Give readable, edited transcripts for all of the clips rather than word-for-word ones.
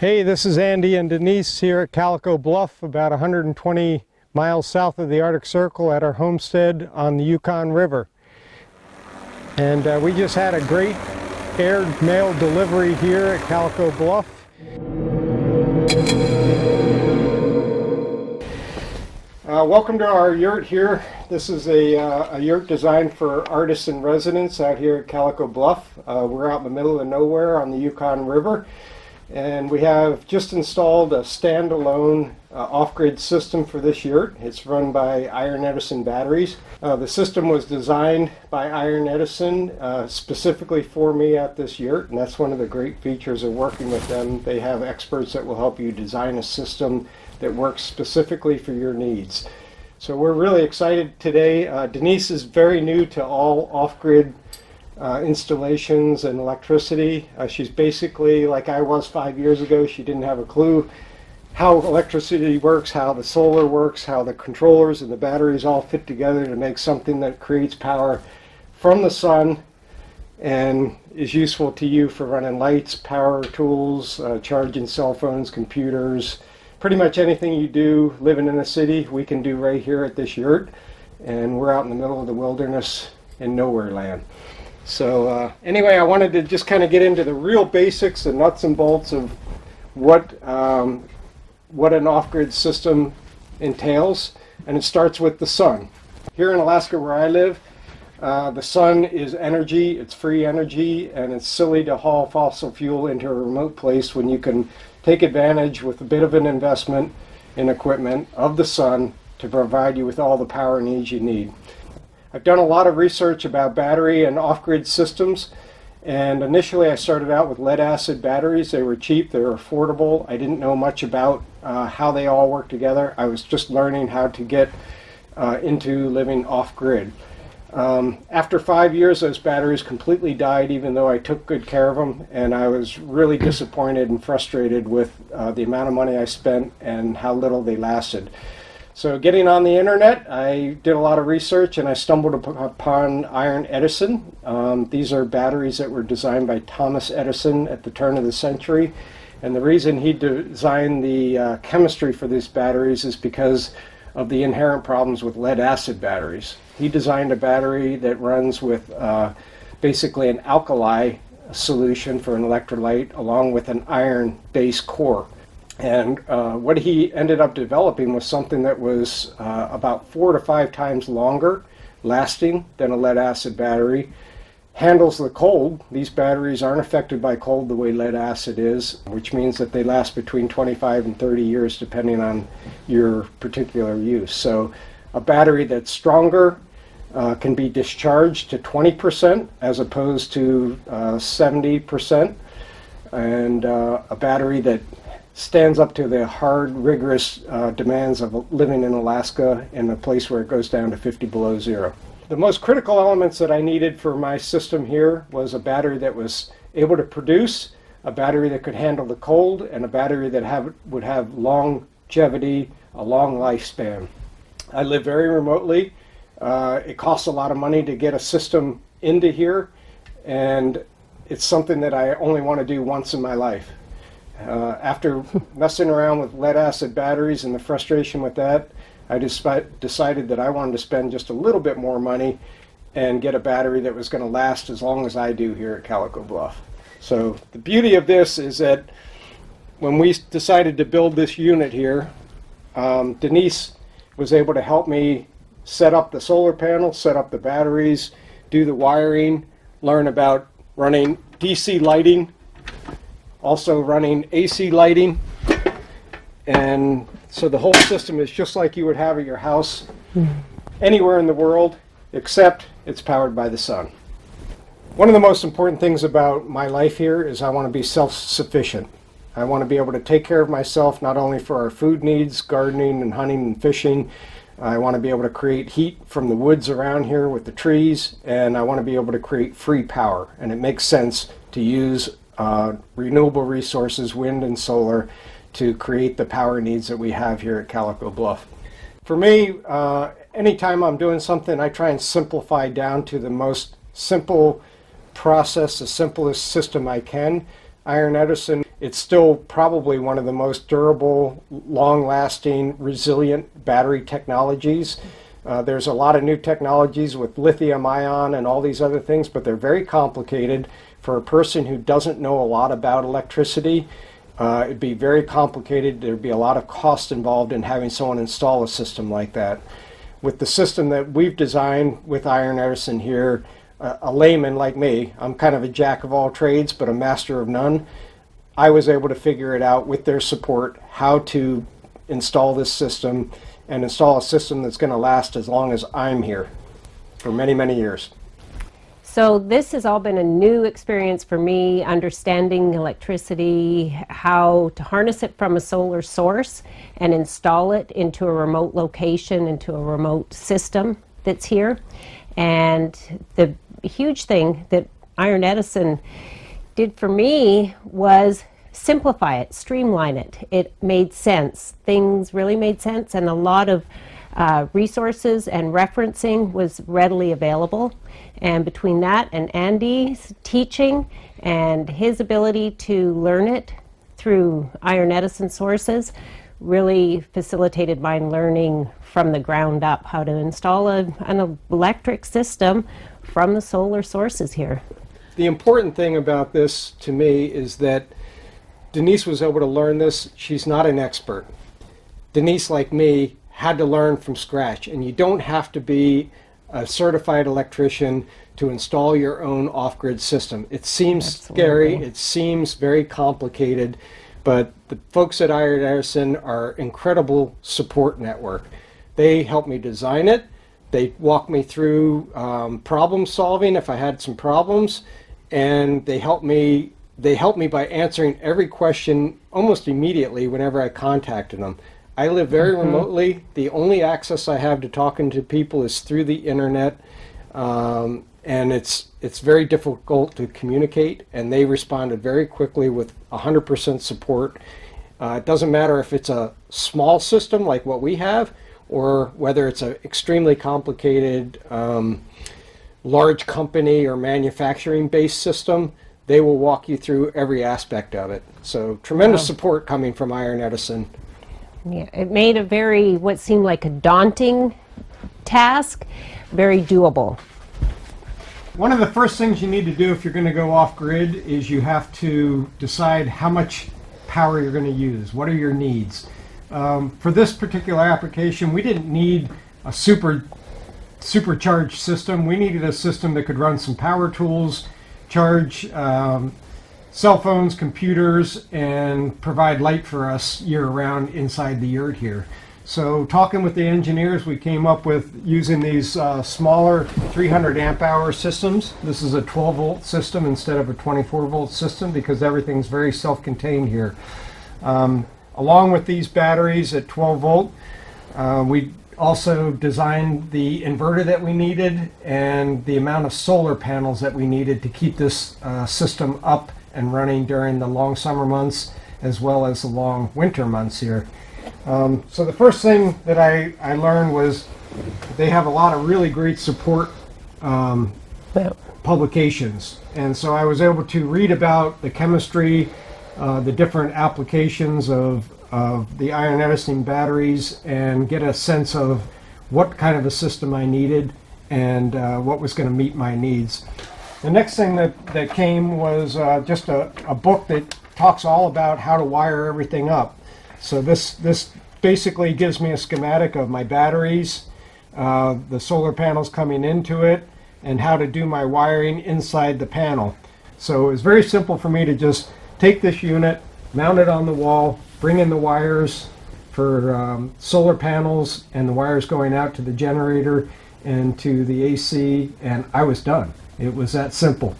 Hey, this is Andy and Denise here at Calico Bluff, about 120 miles south of the Arctic Circle at our homestead on the Yukon River. And we just had a great air mail delivery here at Calico Bluff. Welcome to our yurt here. This is a yurt designed for artists in residence out here at Calico Bluff. We're out in the middle of nowhere on the Yukon River. And we have just installed a standalone off-grid system for this yurt. It's run by Iron Edison batteries. The system was designed by Iron Edison specifically for me at this yurt, and that's one of the great features of working with them. They have experts that will help you design a system that works specifically for your needs. So we're really excited today. Denise is very new to all off-grid installations and electricity. She's basically like I was 5 years ago. She didn't have a clue how electricity works, how the solar works, how the controllers and the batteries all fit together to make something that creates power from the sun and is useful to you for running lights, power tools, charging cell phones, computers, pretty much anything you do living in a city we can do right here at this yurt. And we're out in the middle of the wilderness in nowhere land. So anyway, I wanted to just kind of get into the real basics, the nuts and bolts of what an off-grid system entails, and it starts with the sun. Here in Alaska where I live, the sun is energy, it's free energy, and it's silly to haul fossil fuel into a remote place when you can take advantage with a bit of an investment in equipment of the sun to provide you with all the power needs you need. I've done a lot of research about battery and off-grid systems, and initially I started out with lead-acid batteries. They were cheap, they were affordable. I didn't know much about how they all work together. I was just learning how to get into living off-grid. After 5 years, those batteries completely died, even though I took good care of them, and I was really disappointed and frustrated with the amount of money I spent and how little they lasted. So getting on the internet, I did a lot of research and I stumbled upon Iron Edison. These are batteries that were designed by Thomas Edison at the turn of the century. And the reason he designed the chemistry for these batteries is because of the inherent problems with lead-acid batteries. He designed a battery that runs with basically an alkali solution for an electrolyte along with an iron base core. And what he ended up developing was something that was about 4 to 5 times longer lasting than a lead-acid battery, handles the cold. These batteries aren't affected by cold the way lead-acid is, which means that they last between 25 and 30 years depending on your particular use. So a battery that's stronger can be discharged to 20% as opposed to 70%, and a battery that stands up to the hard, rigorous demands of living in Alaska in a place where it goes down to 50 below zero. The most critical elements that I needed for my system here was a battery that was able to produce, a battery that could handle the cold, and a battery that would have longevity, a long lifespan. I live very remotely. It costs a lot of money to get a system into here, and it's something that I only want to do once in my life. After messing around with lead-acid batteries and the frustration with that, I just decided that I wanted to spend just a little bit more money and get a battery that was going to last as long as I do here at Calico Bluff. So the beauty of this is that when we decided to build this unit here, Denise was able to help me set up the solar panel, set up the batteries, do the wiring, learn about running DC lighting, also running AC lighting, and so the whole system is just like you would have at your house anywhere in the world, except it's powered by the sun. One of the most important things about my life here is I want to be self-sufficient. I want to be able to take care of myself, not only for our food needs, gardening and hunting and fishing. I want to be able to create heat from the woods around here with the trees, and I want to be able to create free power, and it makes sense to use renewable resources, wind and solar, to create the power needs that we have here at Calico Bluff. For me, anytime I'm doing something, I try and simplify down to the most simple process, the simplest system I can. Iron Edison It's still probably one of the most durable, long-lasting, resilient battery technologies. There's a lot of new technologies with lithium-ion and all these other things, but they're very complicated. For a person who doesn't know a lot about electricity, it'd be very complicated. There'd be a lot of cost involved in having someone install a system like that. With the system that we've designed with Iron Edison here, a layman like me, I'm kind of a jack of all trades, but a master of none. I was able to figure it out with their support how to install this system and install a system that's going to last as long as I'm here for many, many years. So this has all been a new experience for me, understanding electricity, how to harness it from a solar source and install it into a remote location, into a remote system that's here. And the huge thing that Iron Edison did for me was simplify it, streamline it. It made sense. Things really made sense, and a lot of resources and referencing was readily available. And between that and Andy's teaching and his ability to learn it through Iron Edison sources really facilitated my learning from the ground up how to install an electric system from the solar sources here. The important thing about this to me is that Denise was able to learn this. She's not an expert. Denise, like me, had to learn from scratch, and you don't have to be a certified electrician to install your own off-grid system. It seems scary, it seems very complicated, but the folks at Iron Edison are incredible support network. They helped me design it. They walked me through problem solving if I had some problems, and they helped me. They helped me by answering every question almost immediately whenever I contacted them. I live very remotely. The only access I have to talking to people is through the internet, and it's very difficult to communicate, and they responded very quickly with 100% support. It doesn't matter if it's a small system like what we have, or whether it's an extremely complicated large company or manufacturing-based system, they will walk you through every aspect of it. So tremendous support coming from Iron Edison. Yeah, it made a very, what seemed like a daunting task, very doable. One of the first things you need to do if you're going to go off-grid is you have to decide how much power you're going to use. What are your needs? For this particular application, we didn't need a supercharged system. We needed a system that could run some power tools, charge cell phones, computers, and provide light for us year-round inside the yurt here. So talking with the engineers, we came up with using these smaller 300 amp hour systems. This is a 12 volt system instead of a 24 volt system because everything's very self-contained here. Along with these batteries at 12 volt, we also designed the inverter that we needed and the amount of solar panels that we needed to keep this system up and running during the long summer months as well as the long winter months here. So the first thing that I learned was they have a lot of really great support publications, and so I was able to read about the chemistry, the different applications of the Iron Edison batteries, and get a sense of what kind of a system I needed and what was going to meet my needs. The next thing that came was just a book that talks all about how to wire everything up. So this basically gives me a schematic of my batteries, the solar panels coming into it, and how to do my wiring inside the panel. So it was very simple for me to just take this unit, mount it on the wall, bring in the wires for solar panels and the wires going out to the generator and to the AC, and I was done. It was that simple.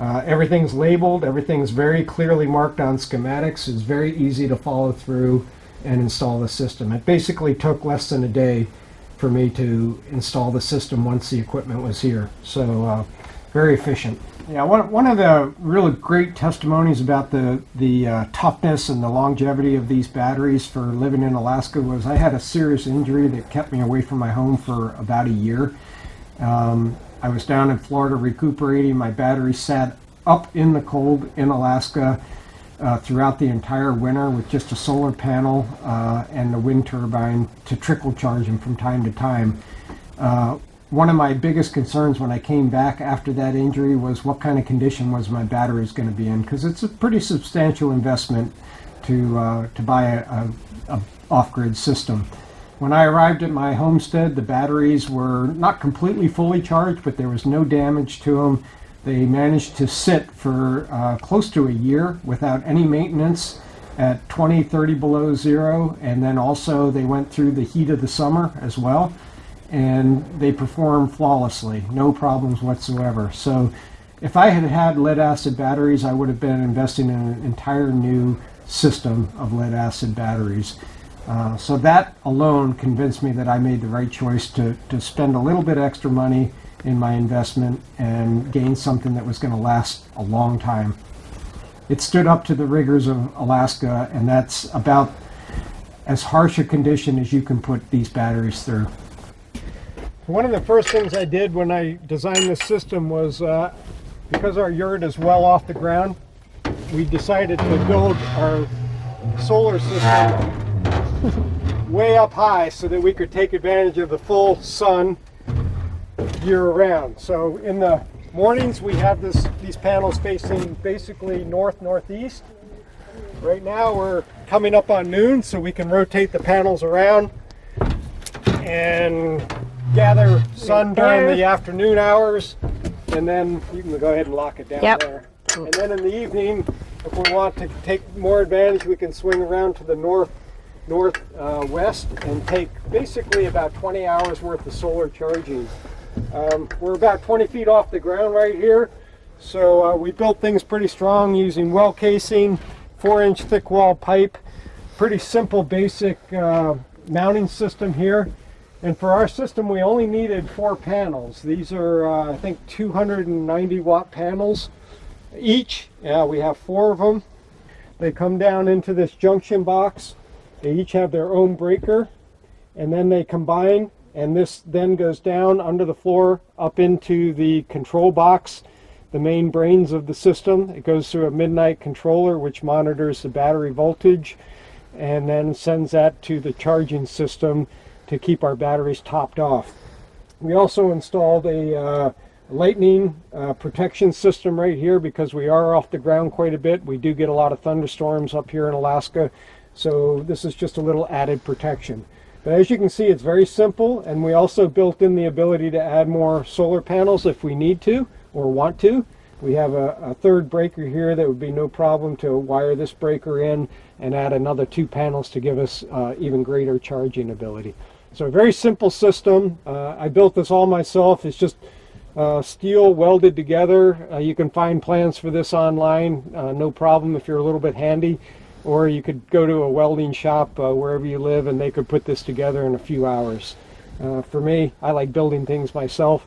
Everything's labeled, everything's very clearly marked on schematics. It's very easy to follow through and install the system. It basically took less than a day for me to install the system once the equipment was here. So very efficient. Yeah, one of the really great testimonies about the toughness and the longevity of these batteries for living in Alaska was I had a serious injury that kept me away from my home for about a year. I was down in Florida recuperating. My battery sat up in the cold in Alaska. throughout the entire winter with just a solar panel and the wind turbine to trickle charge them from time to time. One of my biggest concerns when I came back after that injury was what kind of condition was my batteries going to be in, because it's a pretty substantial investment to buy a off-grid system. When I arrived at my homestead, the batteries were not completely fully charged, but there was no damage to them. They managed to sit for close to a year without any maintenance at 20, 30 below zero, and then also they went through the heat of the summer as well, and they performed flawlessly, no problems whatsoever. So if I had had lead-acid batteries, I would have been investing in an entire new system of lead-acid batteries. So that alone convinced me that I made the right choice to spend a little bit extra money in my investment and gain something that was going to last a long time. It stood up to the rigors of Alaska, and that's about as harsh a condition as you can put these batteries through. One of the first things I did when I designed this system was, because our yurt is well off the ground, we decided to build our solar system way up high so that we could take advantage of the full sun year-round. So in the mornings we have these panels facing basically north-northeast. Right now we're coming up on noon, so we can rotate the panels around and gather sun during the afternoon hours, and then you can go ahead and lock it down there. And then in the evening, if we want to take more advantage, we can swing around to the northwest and take basically about 20 hours worth of solar charging. We're about 20 feet off the ground right here, so we built things pretty strong using well casing, 4-inch thick wall pipe, pretty simple basic mounting system here. And for our system we only needed 4 panels. These are I think 290 watt panels each. We have 4 of them. They come down into this junction box. They each have their own breaker, and then they combine, and this then goes down under the floor up into the control box, the main brains of the system. It goes through a midnight controller which monitors the battery voltage and then sends that to the charging system to keep our batteries topped off. We also installed a lightning protection system right here, because we are off the ground quite a bit. We do get a lot of thunderstorms up here in Alaska, so this is just a little added protection. But as you can see, it's very simple, and we also built in the ability to add more solar panels if we need to or want to. We have a third breaker here that would be no problem to wire this breaker in and add another 2 panels to give us even greater charging ability. So a very simple system. I built this all myself. It's just steel welded together. You can find plans for this online, no problem if you're a little bit handy. Or you could go to a welding shop wherever you live, and they could put this together in a few hours. For me, I like building things myself,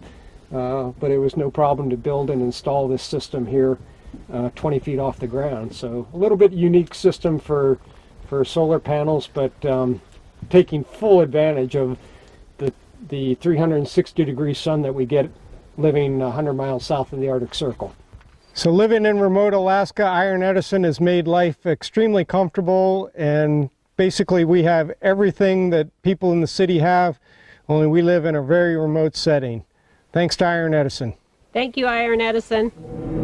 but it was no problem to build and install this system here 20 feet off the ground. So a little bit unique system for solar panels, but taking full advantage of the 360 degree sun that we get living 100 miles south of the Arctic Circle. So living in remote Alaska, Iron Edison has made life extremely comfortable, and basically we have everything that people in the city have, only we live in a very remote setting. Thanks to Iron Edison. Thank you, Iron Edison.